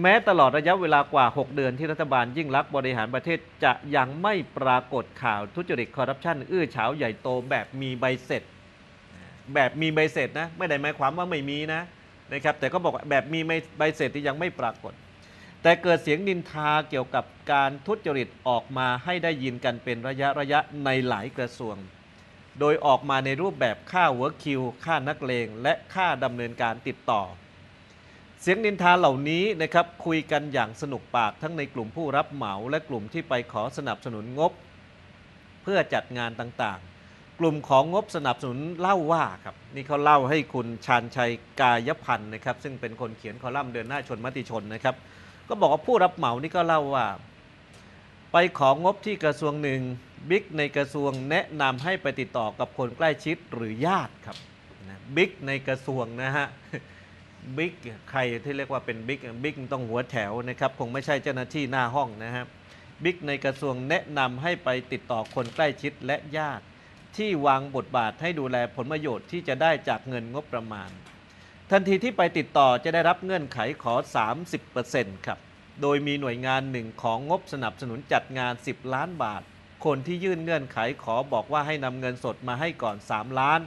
แม้ตลอดระยะเวลากว่า6เดือนที่รัฐบาลยิ่งลักษณ์บริหารประเทศจะยังไม่ปรากฏข่าวทุจริตคอร์รัปชันอื้อฉาวใหญ่โตแบบมีใบเสร็จนะไม่ได้หมายความว่าไม่มีนะครับแต่ก็บอกแบบมีใบเสร็จที่ยังไม่ปรากฏแต่เกิดเสียงนินทาเกี่ยวกับการทุจริตออกมาให้ได้ยินกันเป็นระยะในหลายกระทรวงโดยออกมาในรูปแบบค่าหัวคิวค่านักเลงและค่าดำเนินการติดต่อเสียงนินทาเหล่านี้นะครับคุยกันอย่างสนุกปากทั้งในกลุ่มผู้รับเหมาและกลุ่มที่ไปขอสนับสนุนงบเพื่อจัดงานต่างๆกลุ่มของงบสนับสนุนเล่าว่าครับนี่เขาเล่าให้คุณชาญชัยกายพันธ์นะครับซึ่งเป็นคนเขียนคอลัมน์เดินหน้าชนมติชนนะครับก็บอกว่าผู้รับเหมานี่ก็เล่าว่าไปของงบที่กระทรวงหนึ่งบิ๊กในกระทรวงแนะนำให้ไปติดต่อกับคนใกล้ชิดหรือญาติครับบิ๊กในกระทรวงนะฮะบิ๊กใครที่เรียกว่าเป็นบิ๊กต้องหัวแถวนะครับคงไม่ใช่เจ้าหน้าที่หน้าห้องนะฮะบิ๊กในกระทรวงแนะนำให้ไปติดต่อคนใกล้ชิดและญาติที่วางบทบาทให้ดูแลผลประโยชน์ที่จะได้จากเงินงบประมาณทันทีที่ไปติดต่อจะได้รับเงื่อนไขขอ 30% ครับโดยมีหน่วยงานหนึ่งของงบสนับสนุนจัดงาน10ล้านบาทคนที่ยื่นเงื่อนไขขอบอกว่าให้นำเงินสดมาให้ก่อน3ล้าน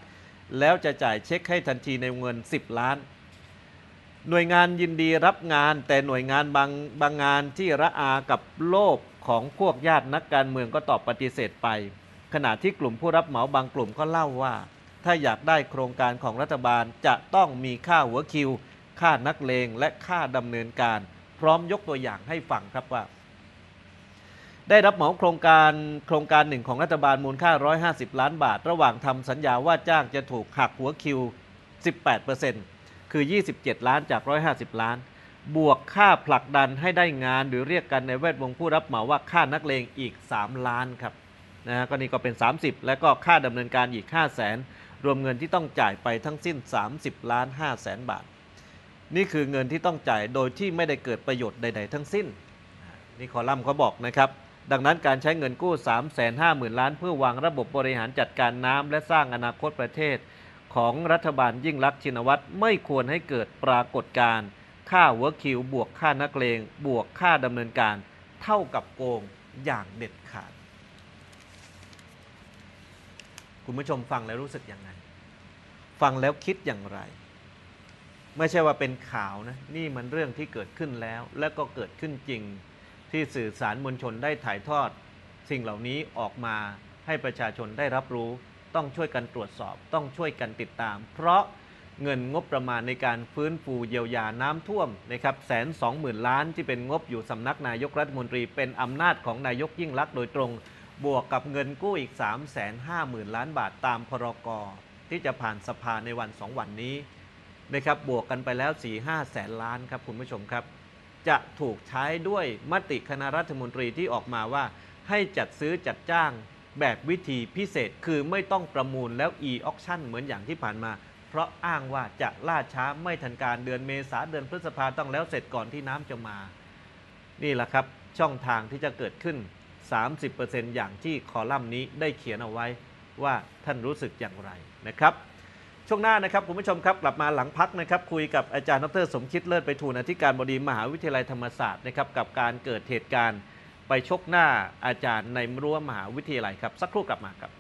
แล้วจะจ่ายเช็คให้ทันทีในเงิน10ล้านหน่วยงานยินดีรับงานแต่หน่วยงานบางงานที่ระอากับโลภของพวกญาตินักการเมืองก็ตอบปฏิเสธไปขณะที่กลุ่มผู้รับเหมาบางกลุ่มก็เล่าว่าถ้าอยากได้โครงการของรัฐบาลจะต้องมีค่าหัวคิวค่านักเลงและค่าดำเนินการพร้อมยกตัวอย่างให้ฟังครับว่าได้รับเหมาโครงการหนึ่งของรัฐบาลมูลค่า150ล้านบาทระหว่างทำสัญญาว่าจ้างจะถูกหักหัวคิว 18% คือ27ล้านจาก150ล้านบวกค่าผลักดันให้ได้งานหรือเรียกกันในแวดวงผู้รับเหมาว่าค่านักเลงอีก3ล้านครับนะก็นี่ก็เป็น30และก็ค่าดำเนินการอีก 500,000 รวมเงินที่ต้องจ่ายไปทั้งสิ้น 30,500,000 บาทนี่คือเงินที่ต้องจ่ายโดยที่ไม่ได้เกิดประโยชน์ใดๆทั้งสิ้นนี่คอลัมน์เขาบอกนะครับดังนั้นการใช้เงินกู้ 350,000 ล้านเพื่อวางระบบบริหารจัดการน้ำและสร้างอนาคตประเทศของรัฐบาลยิ่งลักษณ์ชินวัตรไม่ควรให้เกิดปรากฏการณ์ค่าหัวคิวบวกค่านักเลงบวกค่าดำเนินการเท่ากับโกงอย่างเด็ดขาดคุณผู้ชมฟังแล้วรู้สึกยังไงฟังแล้วคิดอย่างไรไม่ใช่ว่าเป็นข่าวนะนี่มันเรื่องที่เกิดขึ้นแล้วและก็เกิดขึ้นจริงที่สื่อสารมวลชนได้ถ่ายทอดสิ่งเหล่านี้ออกมาให้ประชาชนได้รับรู้ต้องช่วยกันตรวจสอบต้องช่วยกันติดตามเพราะ เงินงบประมาณในการฟื้นฟูเยียวยาน้ำท่วมนะครับ120,000 ล้านที่เป็นงบอยู่สำนักนายกรัฐมนตรีเป็นอำนาจของนายกยิ่งลักษณ์โดยตรงบวกกับเงินกู้อีก 350,000 ล้านบาทตามพรก.ที่จะผ่านสภาในวัน2วันนี้นะครับบวกกันไปแล้ว 4-5 แสนล้านครับคุณผู้ชมครับจะถูกใช้ด้วยมติคณะรัฐมนตรีที่ออกมาว่าให้จัดซื้อจัดจ้างแบบวิธีพิเศษคือไม่ต้องประมูลแล้ว e-auction เหมือนอย่างที่ผ่านมาเพราะอ้างว่าจะล่าช้าไม่ทันการเดือนเมษาเดือนพฤษภาต้องแล้วเสร็จก่อนที่น้ำจะมานี่แหละครับช่องทางที่จะเกิดขึ้น 30% อย่างที่คอลัมน์นี้ได้เขียนเอาไว้ว่าท่านรู้สึกอย่างไรนะครับช่วงหน้านะครับคุณผู้ชมครับกลับมาหลังพักนะครับคุยกับอาจารย์ดร.สมคิดเลิศไพฑูรย์อธิการบดีมหาวิทยาลัยธรรมศาสตร์นะครับกับการเกิดเหตุการณ์ไปชกหน้าอาจารย์ในรั้วมหาวิทยาลัยครับสักครู่กลับมาครับ